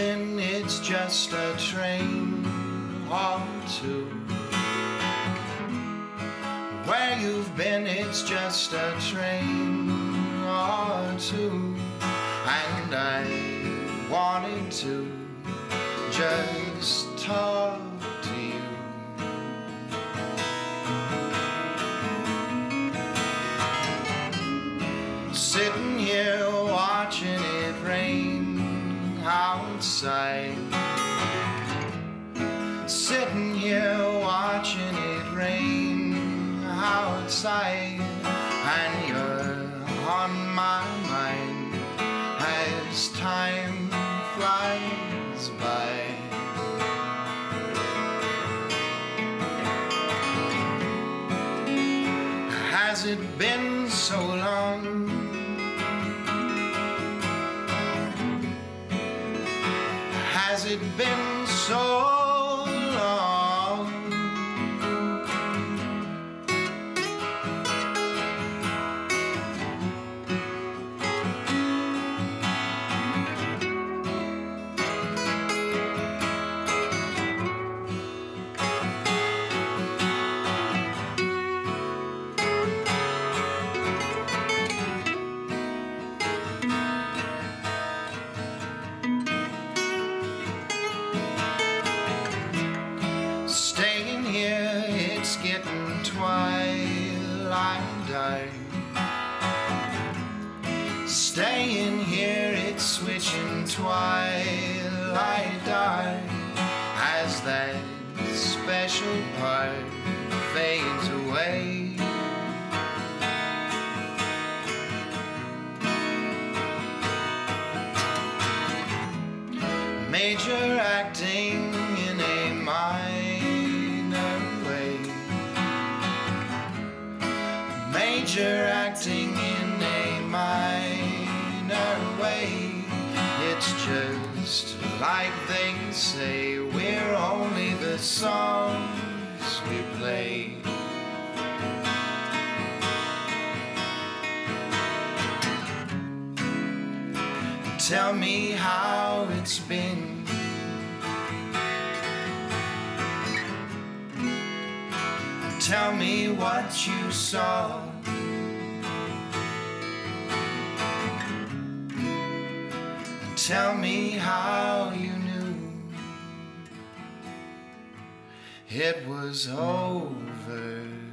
then it's just a train or two. Where you've been, it's just a train or two. And I wanted to just talk to you. Sitting here watching it rain outside. Sitting here watching it rain outside. And you're on my mind as time flies by. Has it been so long? Has it been so long? It's getting twilight dark. Staying here, it's switching twilight dark. As that special part fades away, major acting in a minor way. Major acting in a minor way. It's just like they say, we're only the songs we play. Tell me how it's been. Tell me what you saw. Tell me how you knew it was over.